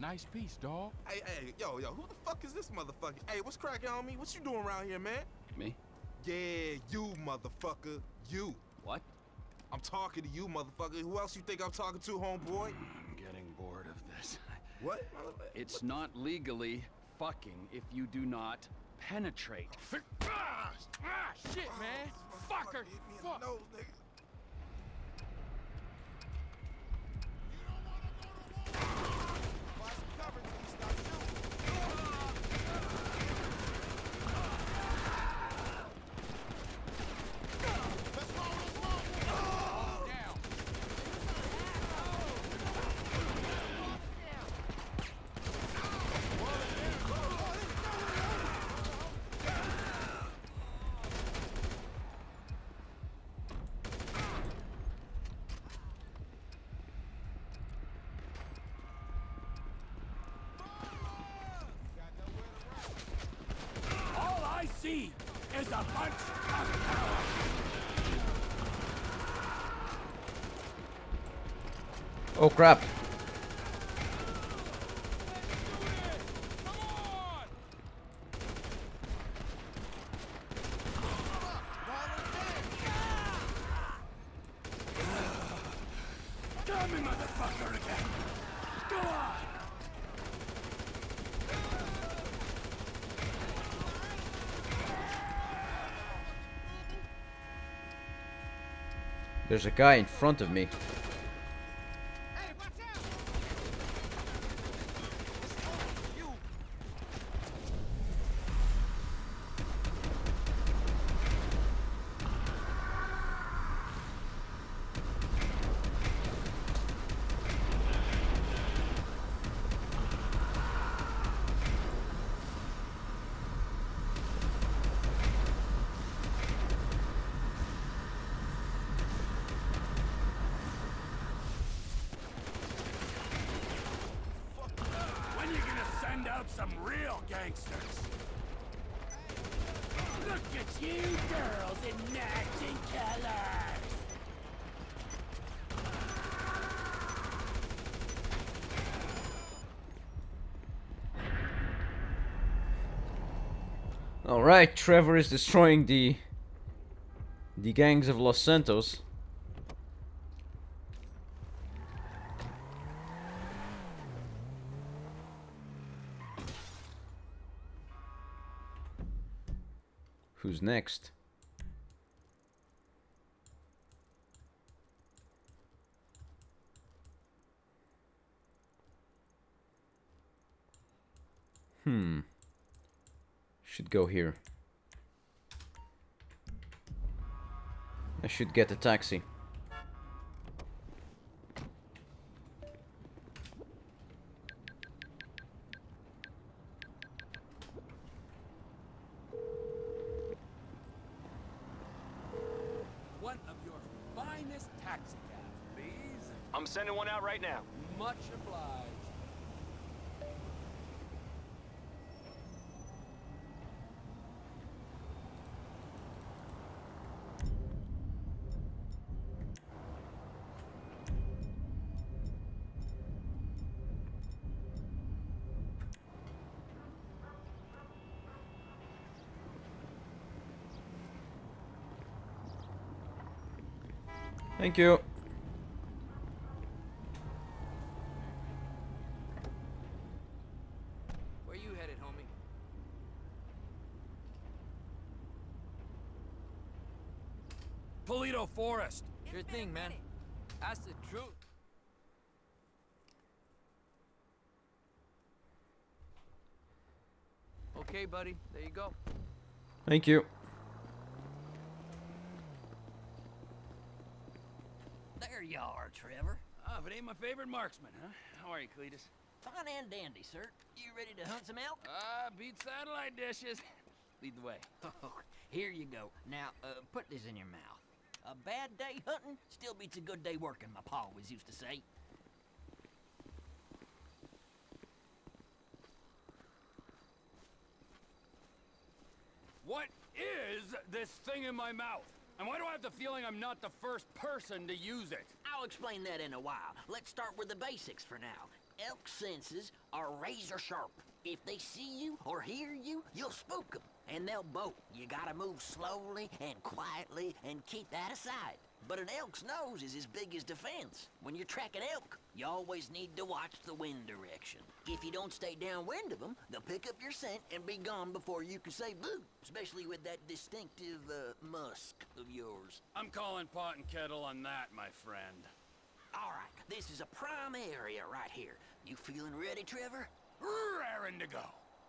Nice piece, dog. Hey, hey, yo, who the fuck is this motherfucker? Hey, what's cracking on me? What you doing around here, man? Me? Yeah, you, motherfucker. You. What? I'm talking to you, motherfucker. Who else you think I'm talking to, homeboy? I'm getting bored of this. What? It's what? Not legally fucking if you do not penetrate. Ah, shit, man. Oh, fucker. Hit me in the nose, nigga. Is a bunch of power. Oh crap. Come in, motherfucker, again. Go on. There's a guy in front of me. Some real gangsters. Look at you girls in matching colors. All right, Trevor is destroying the gangs of Los Santos. Who's next? Should go here. I should get a taxi. I'm sending one out right now. Much obliged. Thank you. Polito Forest. Sure thing, man. That's the truth. Okay, buddy. There you go. Thank you. There you are, Trevor. Ah, but ain't my favorite marksman, huh? How are you, Cletus? Fine and dandy, sir. You ready to hunt some elk? Beat satellite dishes. Lead the way. Oh, here you go. Now, put this in your mouth. A bad day hunting still beats a good day working, my pa always used to say. What is this thing in my mouth? And why do I have the feeling I'm not the first person to use it? I'll explain that in a while. Let's start with the basics for now. elk's senses are razor sharp. If they see you or hear you, you'll spook them, and they'll bolt. You gotta move slowly and quietly and keep that aside. But an elk's nose is his biggest defense. When you're tracking elk, you always need to watch the wind direction. If you don't stay downwind of them, they'll pick up your scent and be gone before you can say boo, especially with that distinctive musk of yours. I'm calling pot and kettle on that, my friend. All right, this is a prime area right here. You feeling ready, Trevor? Raring to go.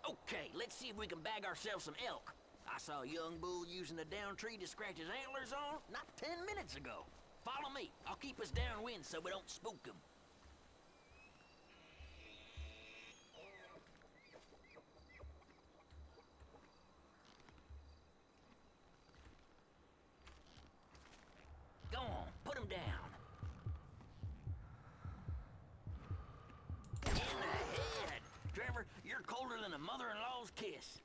Okay, let's see if we can bag ourselves some elk. I saw a young bull using a down tree to scratch his antlers on not 10 minutes ago. Follow me. I'll keep us downwind so we don't spook him. Go on, put him down. In the head! Trevor, you're colder than a mother-in-law's kiss.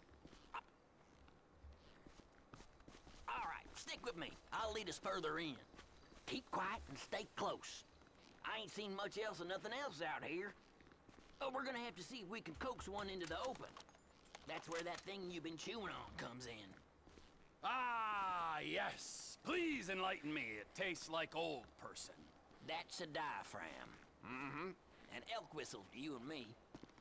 All right, stick with me. I'll lead us further in. Keep quiet and stay close. I ain't seen much else or nothing else out here. Oh, we're gonna have to see if we can coax one into the open. That's where that thing you've been chewing on comes in. Ah, yes. Please enlighten me. It tastes like old person. That's a diaphragm. Mm-hmm. An elk whistle to you and me.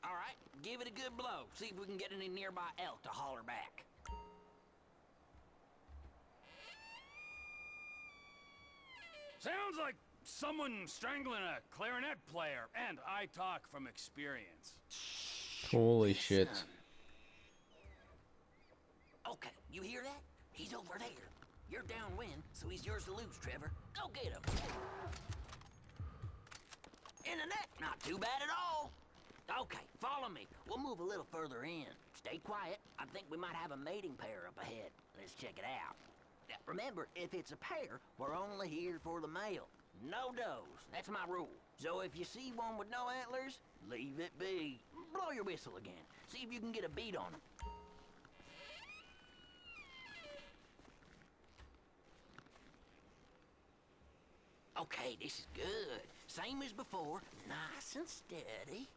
All right, give it a good blow. See if we can get any nearby elk to holler back. Sounds like someone strangling a clarinet player, and I talk from experience. Holy shit. Okay, you hear that? He's over there. You're downwind, so he's yours to lose, Trevor. Go get him. In the neck, not too bad at all. Okay, follow me. We'll move a little further in. Stay quiet. I think we might have a mating pair up ahead. Let's check it out. Remember, if it's a pair, we're only here for the male. No does. That's my rule. So if you see one with no antlers, leave it be. Blow your whistle again. See if you can get a beat on them. Okay, this is good. Same as before. Nice and steady.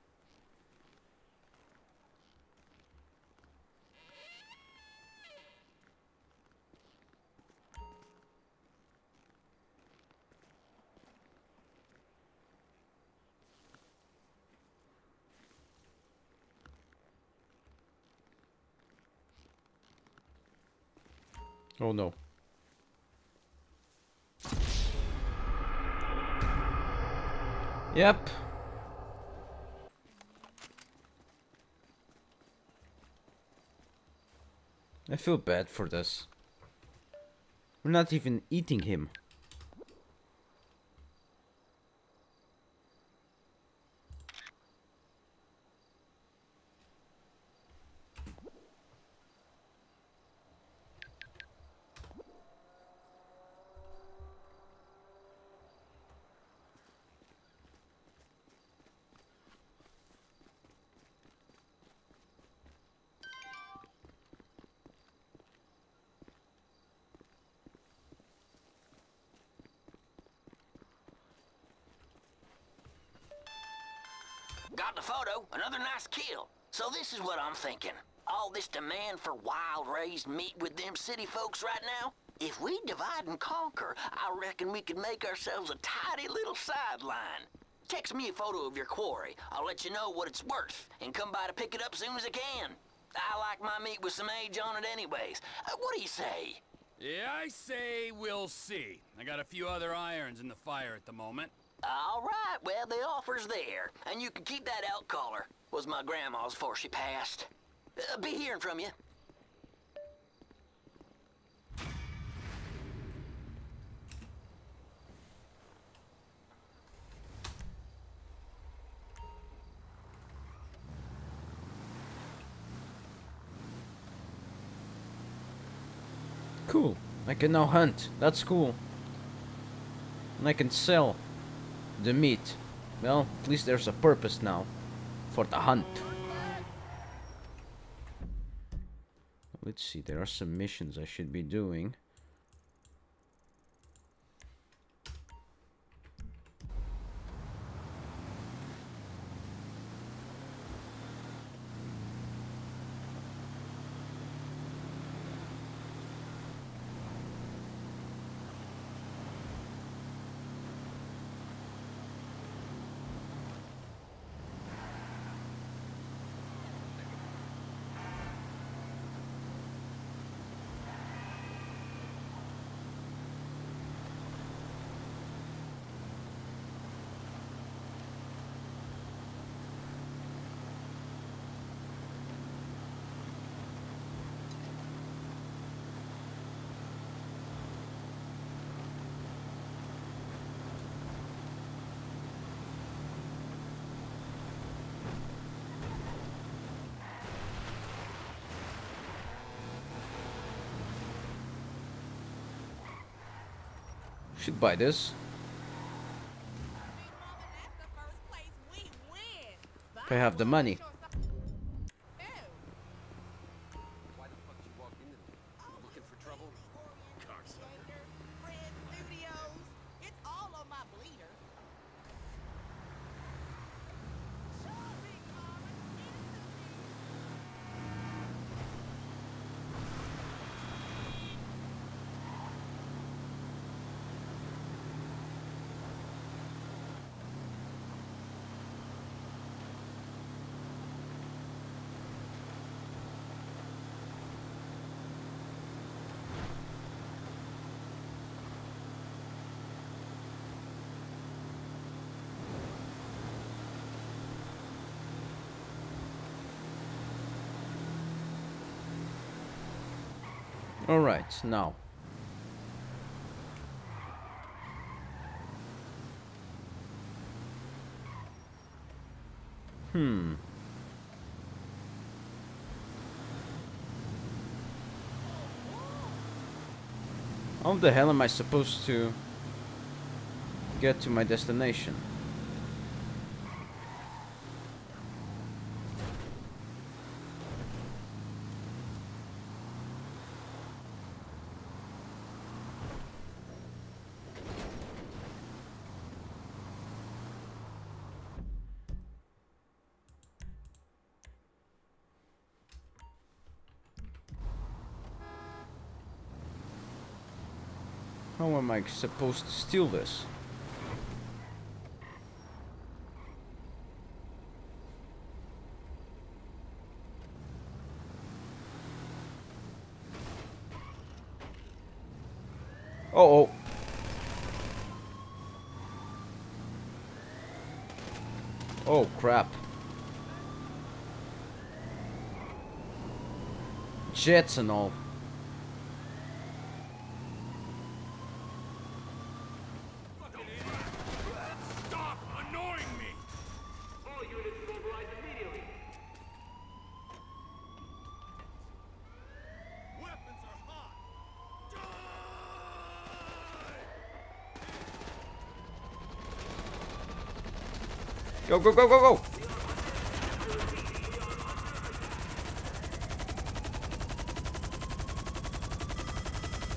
Oh no. Yep. I feel bad for this. We're not even eating him. Got the photo, another nice kill. So this is what I'm thinking. All this demand for wild-raised meat with them city folks right now? If we divide and conquer, I reckon we could make ourselves a tidy little sideline. Text me a photo of your quarry. I'll let you know what it's worth, and come by to pick it up soon as I can. I like my meat with some age on it anyways. What do you say? Yeah, I say we'll see. I got a few other irons in the fire at the moment. All right, well, the offer's there, and you can keep that elk collar. Was my grandma's before she passed. Be hearing from you. Cool. I can now hunt. That's cool. And I can sell the meat. Well, at least there's a purpose now for the hunt. Let's see, there are some missions I should be doing. Should buy this. If I have the money. All right, now. How the hell am I supposed to get to my destination? How am I supposed to steal this? Uh-oh. Oh, crap. Jets and all. Go, go, go, go, go!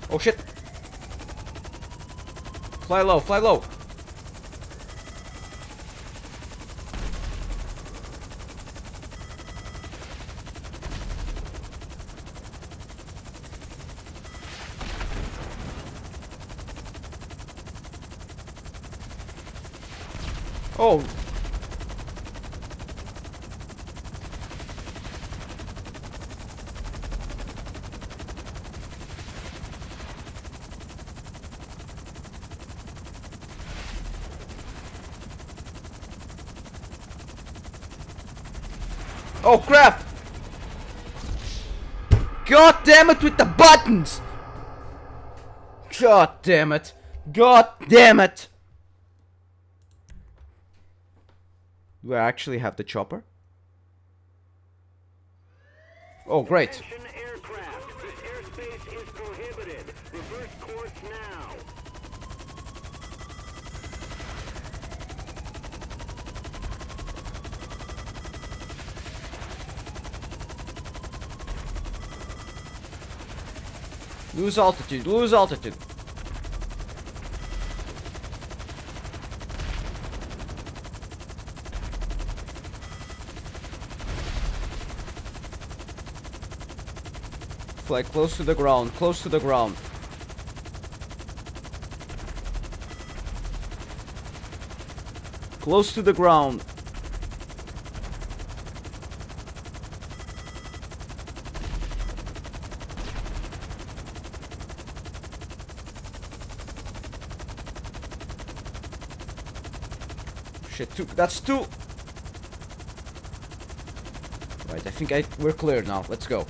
Oh shit! Fly low, fly low! Oh! Oh crap! God damn it with the buttons! God damn it! God damn it! Do I actually have the chopper? Oh great! Lose altitude, lose altitude. Fly close to the ground, close to the ground. Close to the ground. Two, that's two. Right, I think we're clear now. Let's go.